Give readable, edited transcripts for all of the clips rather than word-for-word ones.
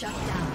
Shut down.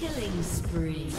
Killing spree.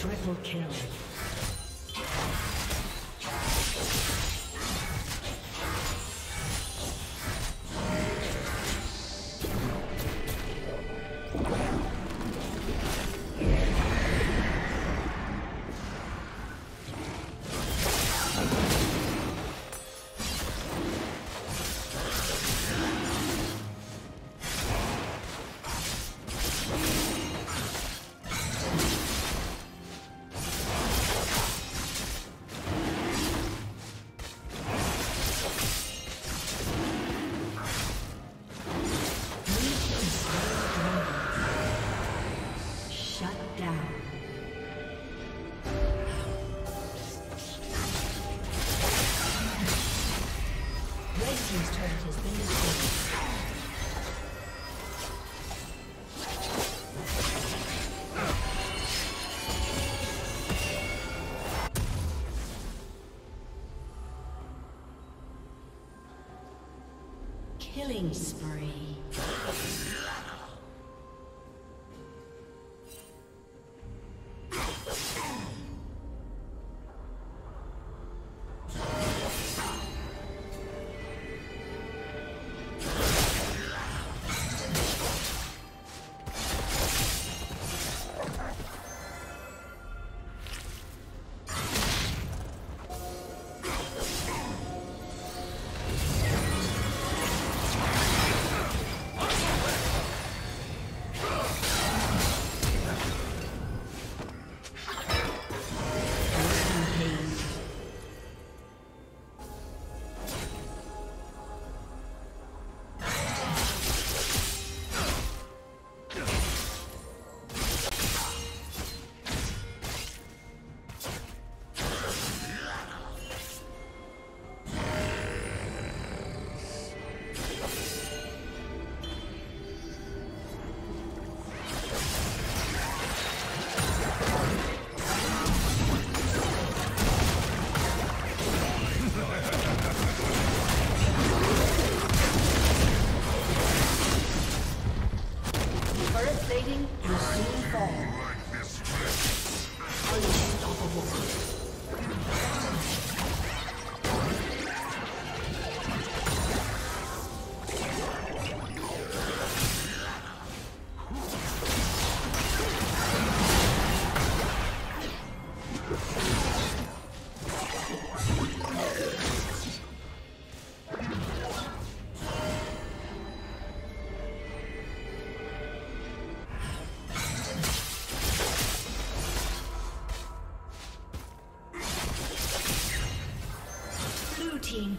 Triple kill. Killing spree.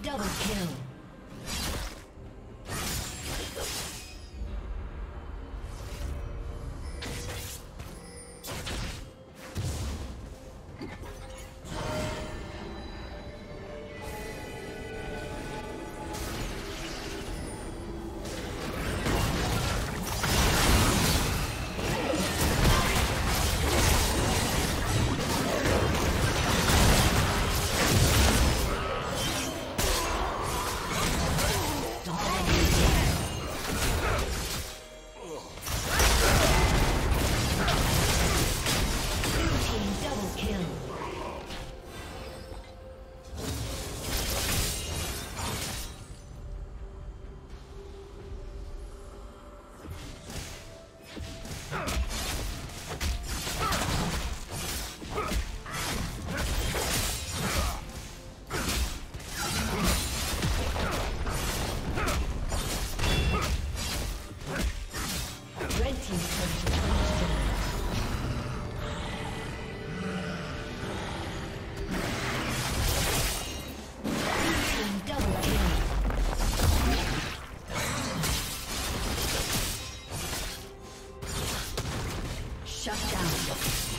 Double kill. Shut down.